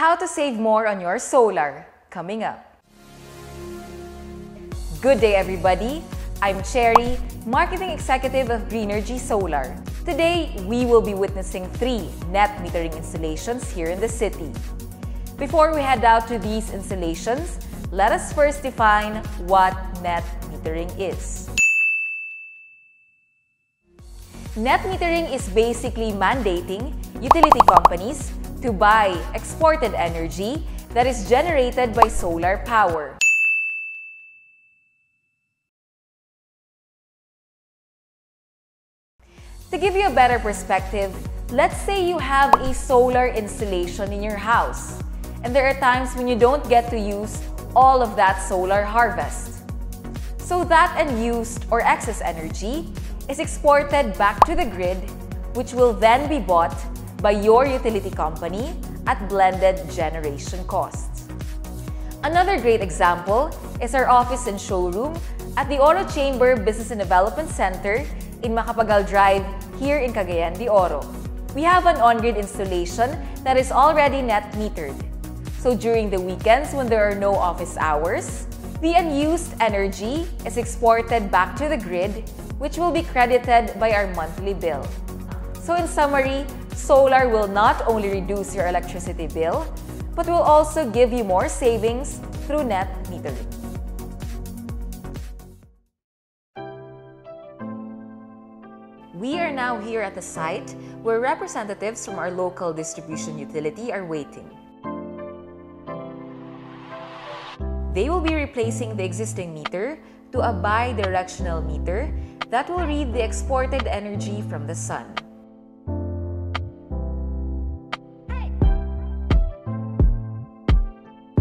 How to save more on your solar, coming up. Good day, everybody. I'm Cherry, Marketing Executive of Greenergy Solar. Today, we will be witnessing 3 net metering installations here in the city. Before we head out to these installations, let us first define what net metering is. Net metering is basically mandating utility companies to buy exported energy that is generated by solar power. To give you a better perspective, let's say you have a solar installation in your house, and there are times when you don't get to use all of that solar harvest. So that unused or excess energy is exported back to the grid, which will then be bought by your utility company at blended generation costs. Another great example is our office and showroom at the Oro Chamber Business and Development Center in Makapagal Drive here in Cagayan de Oro. We have an on-grid installation that is already net metered. So during the weekends when there are no office hours, the unused energy is exported back to the grid, which will be credited by our monthly bill. So in summary, solar will not only reduce your electricity bill, but will also give you more savings through net metering. We are now here at the site where representatives from our local distribution utility are waiting. They will be replacing the existing meter to a bi-directional meter that will read the exported energy from the sun.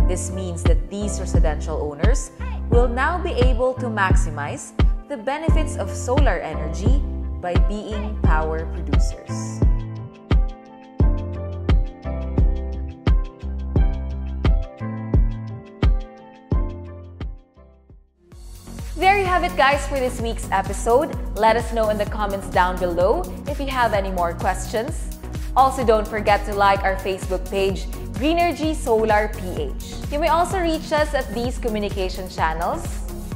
This means that these residential owners will now be able to maximize the benefits of solar energy by being power producers. There you have it, guys, for this week's episode. Let us know in the comments down below if you have any more questions. Also, don't forget to like our Facebook page, Greenergy Solar PH. You may also reach us at these communication channels,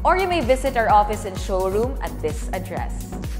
or you may visit our office and showroom at this address.